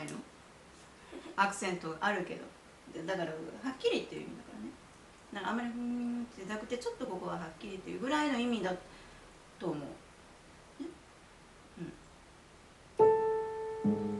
ないの？アクセントあるけど、だからはっきりっていう意味だからね。なんかあんまりふんってなくて、ちょっとここははっきりっていうぐらいの意味だと思う。ね、うん。